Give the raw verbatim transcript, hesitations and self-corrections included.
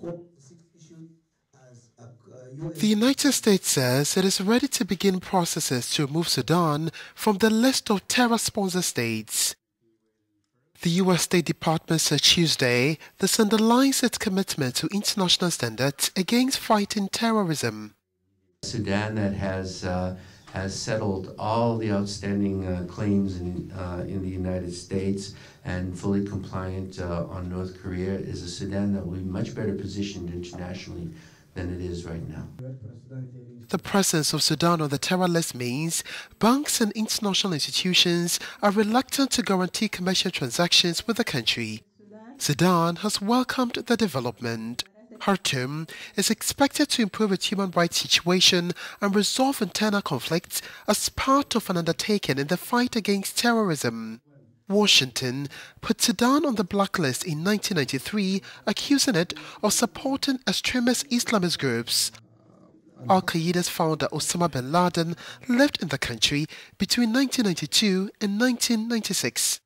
The United States says it is ready to begin processes to remove Sudan from the list of terror-sponsor states. The U S State Department said Tuesday this underlines its commitment to international standards against fighting terrorism. Sudan that has, uh, has settled all the outstanding uh, claims in, uh, in the United States and fully compliant uh, on North Korea is a Sudan that will be much better positioned internationally than it is right now. The presence of Sudan on the terror list means banks and international institutions are reluctant to guarantee commercial transactions with the country. Sudan has welcomed the development. Khartoum is expected to improve its human rights situation and resolve internal conflicts as part of an undertaking in the fight against terrorism. Washington put Sudan on the blacklist in nineteen ninety-three, accusing it of supporting extremist Islamist groups. Al-Qaeda's founder Osama bin Laden lived in the country between nineteen ninety-two and nineteen ninety-six.